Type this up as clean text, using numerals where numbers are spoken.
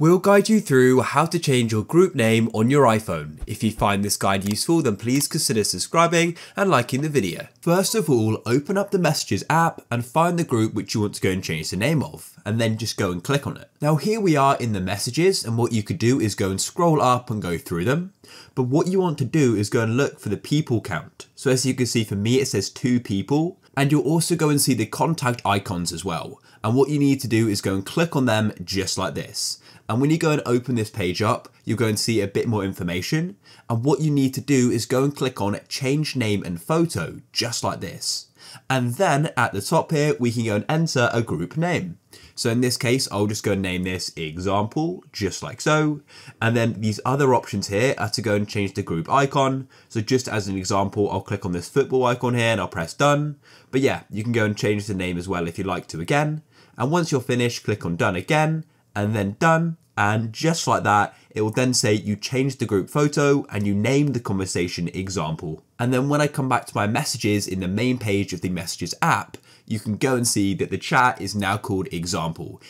We'll guide you through how to change your group name on your iPhone. If you find this guide useful, then please consider subscribing and liking the video. First of all, open up the Messages app and find the group which you want to go and change the name of, and then just go and click on it. Now here we are in the messages, and what you could do is go and scroll up and go through them. But what you want to do is go and look for the people count. So as you can see, for me, it says 2 people. And you'll also go and see the contact icons as well. And what you need to do is go and click on them just like this. And when you go and open this page up, you'll go and see a bit more information. And what you need to do is go and click on change name and photo, just like this. And then at the top here, we can go and enter a group name. So in this case, I'll just go and name this example, just like so. And then these other options here are to go and change the group icon. So just as an example, I'll click on this football icon here and I'll press done. But yeah, you can go and change the name as well if you'd like to again. And once you're finished, click on done again, and then done. And just like that, it will then say you changed the group photo and you named the conversation example. And then when I come back to my messages in the main page of the Messages app, you can go and see that the chat is now called example.